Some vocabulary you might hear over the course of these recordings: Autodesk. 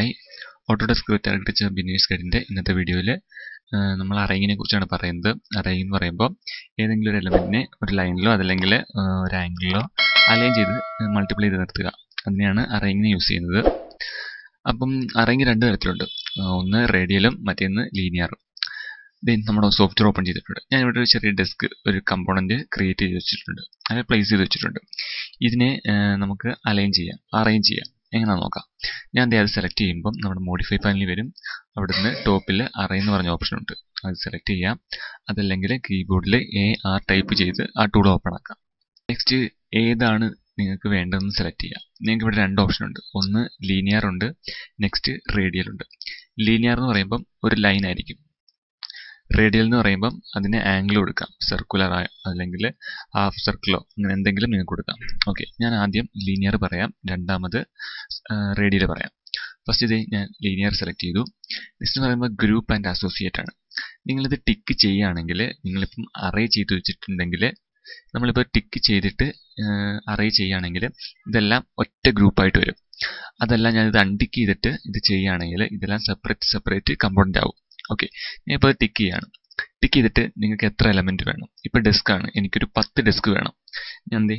Hi, Autodesk Architecture Beginners in the video. നമ്മൾ അറേയിനെ കുറിച്ചാണ് പറയുന്നത് അറേ എന്ന് പറയുമ്പോൾ ഏതെങ്കിലും ഒരു എലമെന്റിനെ ഒരു ലൈനിലോ അല്ലെങ്കിൽ ഒരു ആംഗിളിലോ അലൈൻ ചെയ്ത് മൾട്ടിപ്ലൈ ചെയ്ത് നിർത്തുക അതിനെയാണ് അറേയിനെ യൂസ് ചെയ്യുന്നത് അപ്പം അറേ രണ്ട് തരത്തിലുണ്ട് ഒന്ന് റേഡിയലും മറ്റൊന്ന് ലീനിയറും ദെൻ നമ്മൾ സോഫ്റ്റ്വെയർ ഓപ്പൺ ചെയ്തിട്ടുണ്ട് ഞാൻ ഇവിടെ ഒരു ചെറിയ ഡെസ്ക് ഒരു കമ്പോണന്റ് ക്രിയേറ്റ് ചെയ്ത് വെച്ചിട്ടുണ്ട് അതിനെ പ്ലേസ് ചെയ്ത് വെച്ചിട്ടുണ്ട് ഇതിനെ നമുക്ക് അലൈൻ ചെയ്യാം അറേഞ്ച് ചെയ്യാം എങ്ങനെ നോക്കാം ഞാൻ ദേ അത് സെലക്ട് ചെയ്യുമ്പോൾ നമ്മുടെ മോഡിഫൈ പാനലിൽ വരും അവിടുന്ന് ടോപ്പിൽ അറേ എന്ന് പറഞ്ഞ ഓപ്ഷൻ ഉണ്ട് അത് സെലക്ട് ചെയ്യാം അതല്ലെങ്കിൽ കീബോർഡിൽ AR ടൈപ്പ് ചെയ്ത് ആ ടൂൾ ഓപ്പൺ ആക്കാം നെക്സ്റ്റ് ഏതാണ് നിങ്ങൾക്ക് വേണ്ടതെന്ന് സെലക്ട് ചെയ്യാം നിങ്ങൾക്ക് ഇവിടെ രണ്ട് ഓപ്ഷൻ ഉണ്ട് ഒന്ന് ലീനിയർ ഉണ്ട് നെക്സ്റ്റ് റേഡിയൽ ഉണ്ട് ലീനിയർ എന്ന് പറയുമ്പോൾ ഒരു ലൈൻ ആയിരിക്കും റേഡിയൽ എന്ന് പറയുമ്പോൾ അതിന് ആംഗിൾ കൊടുക്കാം സർക്കുലർ ആയോ അല്ലെങ്കിൽ ഹാഫ് സർക്കിളോ അങ്ങനെ എന്തെങ്കിലും നിങ്ങൾക്ക് കൊടുക്കാം ഓക്കെ ഞാൻ ആദ്യം ലീനിയർ പറയാം രണ്ടാമത് റേഡിയൽ പറയാം ഫസ്റ്റ് ഇത് ഞാൻ ലീനിയർ സെലക്ട് ചെയ്തു നെക്സ്റ്റ് എന്ന് പറയുമ്പോൾ ഗ്രൂപ്പ് ആൻഡ് അസോസിയേറ്റ് ആണ് നിങ്ങളിത് ടിക്ക് ചെയ്യുകയാണെങ്കിൽ നിങ്ങളിപ്പം അറേ ചെയ്ത് വെച്ചിട്ടുണ്ടെങ്കിൽ നമ്മളിപ്പോൾ ടിക്ക് ചെയ്തിട്ട് അറേ ചെയ്യുകയാണെങ്കിൽ ഇതെല്ലാം ഒറ്റ ഗ്രൂപ്പായിട്ട് വരും അതല്ല ഞാനിത് അൺടിക്ക് ചെയ്തിട്ട് ഇത് ചെയ്യുകയാണെങ്കിൽ ഇതെല്ലാം സെപ്പറേറ്റ് കമ്പോണൻ്റ് ആവും ഓക്കെ ഞാൻ ഇപ്പോൾ ടിക്ക് ചെയ്യാണ് ടിക്ക് ചെയ്തിട്ട് നിങ്ങൾക്ക് എത്ര എലമെൻറ്റ് വേണം ഇപ്പോൾ ഡെസ്ക് ആണ് എനിക്കൊരു 10 ഡെസ്ക് വേണം ഞാൻ എന്ത്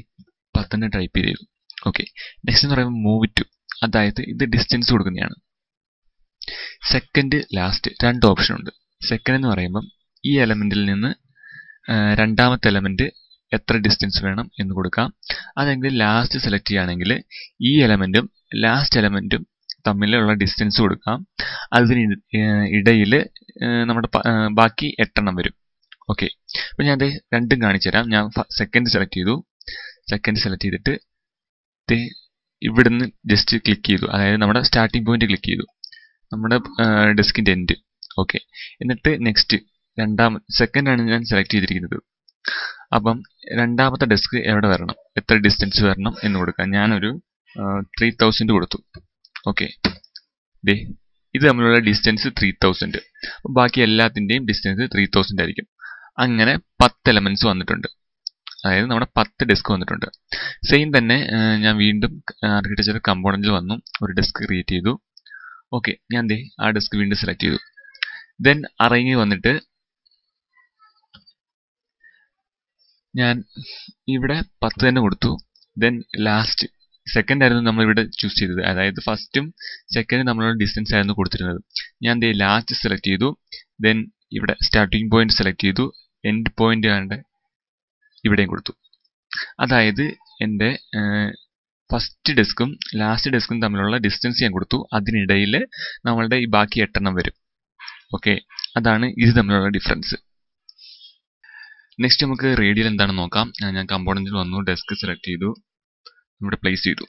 10 ടൈപ്പ് ചെയ്തു ഓക്കെ നെക്സ്റ്റ് എന്ന് പറയുമ്പോൾ മൂവ് ടു അതായത് ഇത് ഡിസ്റ്റൻസ് കൊടുക്കുന്നതാണ് സെക്കൻഡ് ലാസ്റ്റ് രണ്ട് ഓപ്ഷൻ ഉണ്ട് സെക്കൻഡ് എന്ന് പറയുമ്പം ഈ എലമെൻറ്റിൽ നിന്ന് രണ്ടാമത്തെ എലമെൻറ്റ് എത്ര ഡിസ്റ്റൻസ് വേണം എന്ന് കൊടുക്കാം അതെങ്കിൽ ലാസ്റ്റ് സെലക്ട് ചെയ്യുകയാണെങ്കിൽ ഈ എലമെൻറ്റും ലാസ്റ്റ് എലമെൻറ്റും തമ്മിലുള്ള ഡിസ്റ്റൻസ് കൊടുക്കാം അതിന് ഇടയിൽ നമ്മുടെ ബാക്കി 8 വരും ഓക്കെ അപ്പോൾ ഞാൻ രണ്ടും കാണിച്ചു തരാം ഞാൻ സെക്കൻഡ് സെലക്ട് ചെയ്തു സെക്കൻഡ് സെലക്ട് ചെയ്തിട്ട് ഇവിടുന്ന് ജസ്റ്റ് ക്ലിക്ക് ചെയ്തു അതായത് നമ്മുടെ സ്റ്റാർട്ടിംഗ് പോയിന്റ് ക്ലിക്ക് ചെയ്തു നമ്മുടെ ഡെസ്കിൻ്റെ എൻഡ് ഓക്കെ എന്നിട്ട് നെക്സ്റ്റ് സെക്കൻഡാണ് ഞാൻ സെലക്ട് ചെയ്തിരിക്കുന്നത് അപ്പം രണ്ടാമത്തെ ഡെസ്ക് എവിടെ വരണം എത്ര ഡിസ്റ്റൻസ് വരണം എന്ന് കൊടുക്കാം ഞാനൊരു 3000 കൊടുത്തു ഓക്കെ ദേ ഇത് തമ്മിലുള്ള ഡിസ്റ്റൻസ് 3000 ബാക്കി എല്ലാത്തിൻ്റെയും ഡിസ്റ്റൻസ് 3000 ആയിരിക്കും അങ്ങനെ 10 എലമെൻറ്റ്സ് വന്നിട്ടുണ്ട് അതായത് നമ്മുടെ 10 ഡെസ്ക് വന്നിട്ടുണ്ട് സെയിം തന്നെ ഞാൻ വീണ്ടും ആർക്കിടെക്ചർ കമ്പോണൻറ്റിൽ വന്നു ഒരു ഡെസ്ക് ക്രിയേറ്റ് ചെയ്തു ഓക്കെ ഞാൻ ദേ ആ ഡെസ്ക് വീണ്ടും സെലക്ട് ചെയ്തു ദെൻ അറേഞ്ച് വന്നിട്ട് ഞാൻ ഇവിടെ 10 തന്നെ കൊടുത്തു ദെൻ ലാസ്റ്റ് സെക്കൻഡ് ആയിരുന്നു നമ്മളിവിടെ ചൂസ് ചെയ്തത് അതായത് ഫസ്റ്റും സെക്കൻഡും നമ്മളുടെ ഡിസ്റ്റൻസ് ആയിരുന്നു കൊടുത്തിരുന്നത് ഞാൻ ദേ ലാസ്റ്റ് സെലക്ട് ചെയ്തു ദെൻ ഇവിടെ സ്റ്റാർട്ടിംഗ് പോയിന്റ് സെലക്ട് ചെയ്തു എൻഡ് പോയിന്റ് ആണ്ട് ഇവിടെയും കൊടുത്തു അതായത് എൻ്റെ ഫസ്റ്റ് ഡെസ്കും ലാസ്റ്റ് ഡെസ്കും തമ്മിലുള്ള ഡിസ്റ്റൻസ് ഞാൻ കൊടുത്തു അതിനിടയിൽ നമ്മളുടെ ഈ ബാക്കി 8 വരും ഓക്കെ അതാണ് ഇത് തമ്മിലുള്ള ഡിഫറൻസ് നെക്സ്റ്റ് നമുക്ക് റേഡിയൽ എന്താണെന്ന് നോക്കാം ഞാൻ കമ്പോണൻറ്റിൽ വന്നു ഡെസ്ക് സെലക്ട് ചെയ്തു ഇവിടെ പ്ലേസ് ചെയ്തു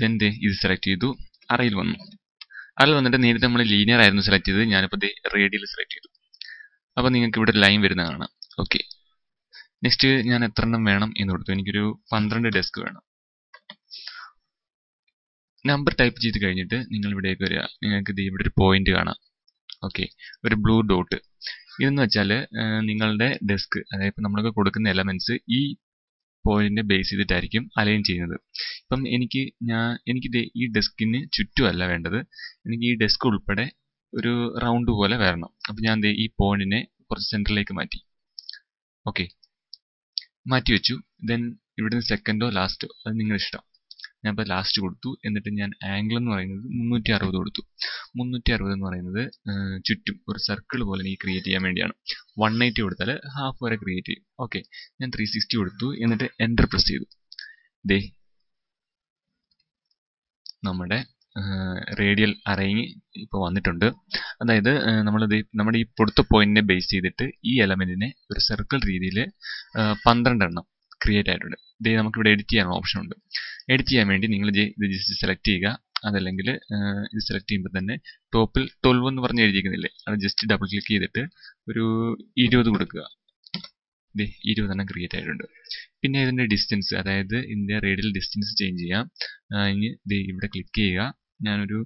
ദെൻ ദേ ഇത് സെലക്ട് ചെയ്തു അറയിൽ വന്നു അറയിൽ വന്നിട്ട് നേരത്തെ നമ്മൾ ലീനിയർ ആയിരുന്നു സെലക്ട് ചെയ്തത് ഞാനിപ്പോൾ ദേ റേഡിയൽ സെലക്ട് ചെയ്തു അപ്പോൾ നിങ്ങൾക്ക് ഇവിടെ ലൈൻ വരുന്ന കാണാം ഓക്കെ നെക്സ്റ്റ് ഞാൻ എത്ര എണ്ണം വേണം എന്ന് കൊടുത്തു എനിക്കൊരു 12 ഡെസ്ക് വേണം നമ്പർ ടൈപ്പ് ചെയ്ത് കഴിഞ്ഞിട്ട് നിങ്ങൾ ഇവിടേക്ക് വരിക നിങ്ങൾക്ക് ഇവിടെ ഒരു പോയിന്റ് കാണാം ഓക്കെ ഒരു ബ്ലൂ ഡോട്ട് ഇതെന്ന് വെച്ചാൽ നിങ്ങളുടെ ഡെസ്ക് അതായത് ഇപ്പം നമ്മൾക്ക് കൊടുക്കുന്ന എലമെൻറ്റ്സ് ഈ പോയിന്റിനെ ബേസ് ചെയ്തിട്ടായിരിക്കും അലൈൻ ചെയ്യുന്നത് ഇപ്പം എനിക്ക് ഈ ഡെസ്കിന് ചുറ്റുമല്ല വേണ്ടത് എനിക്ക് ഈ ഡെസ്ക് ഉൾപ്പെടെ ഒരു റൗണ്ട് പോലെ വരണം അപ്പം ഞാൻ ഈ പോയിന്റിനെ കുറച്ച് സെൻറ്ററിലേക്ക് മാറ്റി ഓക്കെ മാറ്റി വെച്ചു ദെൻ ഇവിടുന്ന് സെക്കൻഡോ ലാസ്റ്റോ അത് നിങ്ങളുടെ ഇഷ്ടം ഞാനിപ്പോൾ ലാസ്റ്റ് കൊടുത്തു എന്നിട്ട് ഞാൻ ആംഗിൾ എന്ന് പറയുന്നത് 360 കൊടുത്തു 360 എന്ന് പറയുന്നത് ചുറ്റും ഒരു സർക്കിൾ പോലെ എനിക്ക് ക്രിയേറ്റ് ചെയ്യാൻ വേണ്ടിയാണ് 180 കൊടുത്താൽ ഹാഫ് വരെ ക്രിയേറ്റ് ചെയ്യും ഓക്കെ ഞാൻ 360 കൊടുത്തു എന്നിട്ട് എൻ്റർ പ്രസ് ചെയ്തു ദേ നമ്മുടെ റേഡിയൽ അറേയിങ് ഇപ്പോൾ വന്നിട്ടുണ്ട് അതായത് നമ്മുടെ ഈ കൊടുത്ത പോയിന്റിനെ ബേസ് ചെയ്തിട്ട് ഈ എലമെൻറ്റിനെ ഒരു സർക്കിൾ രീതിയിൽ 12 ക്രിയേറ്റ് ആയിട്ടുണ്ട് ഇത് നമുക്കിവിടെ എഡിറ്റ് ചെയ്യാനുള്ള ഓപ്ഷൻ ഉണ്ട് എഡിറ്റ് ചെയ്യാൻ വേണ്ടി നിങ്ങൾ ഇത് ജസ്റ്റ് സെലക്ട് ചെയ്യുക അതല്ലെങ്കിൽ ഇത് സെലക്ട് ചെയ്യുമ്പോൾ തന്നെ ടോപ്പിൽ 12 എന്ന് പറഞ്ഞ് എഴുതിയിരിക്കുന്നില്ലേ അത് ജസ്റ്റ് ഡബിൾ ക്ലിക്ക് ചെയ്തിട്ട് ഒരു 20 കൊടുക്കുക ഇത് 20 ക്രിയേറ്റ് ആയിട്ടുണ്ട് പിന്നെ ഇതിൻ്റെ ഡിസ്റ്റൻസ് അതായത് ഇതിൻ്റെ റേഡിയൽ ഡിസ്റ്റൻസ് ചേഞ്ച് ചെയ്യാം ഇനി ഇത് ഇവിടെ ക്ലിക്ക് ചെയ്യുക ഞാനൊരു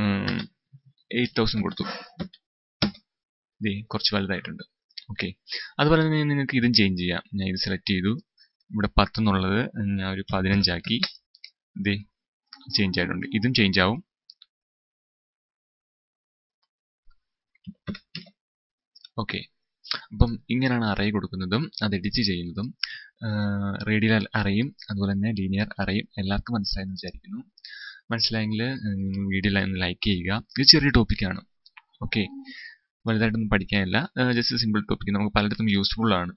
8000 കൊടുത്തു ഇത് കുറച്ച് വലുതായിട്ടുണ്ട് ഓക്കെ അതുപോലെ തന്നെ നിങ്ങൾക്ക് ഇതും ചേഞ്ച് ചെയ്യാം ഞാൻ ഇത് സെലക്ട് ചെയ്തു ഇവിടെ 10 എന്നുള്ളത് ഞാൻ ഒരു 15 ആക്കി ഇത് ചേഞ്ച് ആയിട്ടുണ്ട് ഇതും ചേഞ്ച് ആവും Okay. ഇങ്ങനെയാണ് അറേ കൊടുക്കുന്നതും അത് എഡിറ്റ് ചെയ്യുന്നതും റേഡിയൽ അറേയും അതുപോലെ തന്നെ ലീനിയർ അറേയും എല്ലാവർക്കും മനസ്സിലായെന്ന് വിചാരിക്കുന്നു മനസ്സിലായെങ്കിൽ വീഡിയോ ലൈക്ക് ചെയ്യുക ഇത് ചെറിയ ടോപ്പിക്കാണ് ഓക്കെ വലുതായിട്ടൊന്നും പഠിക്കാനില്ല ജസ്റ്റ് സിമ്പിൾ ടോപ്പിക് നമുക്ക് പലയിടത്തും യൂസ്ഫുൾ ആണ്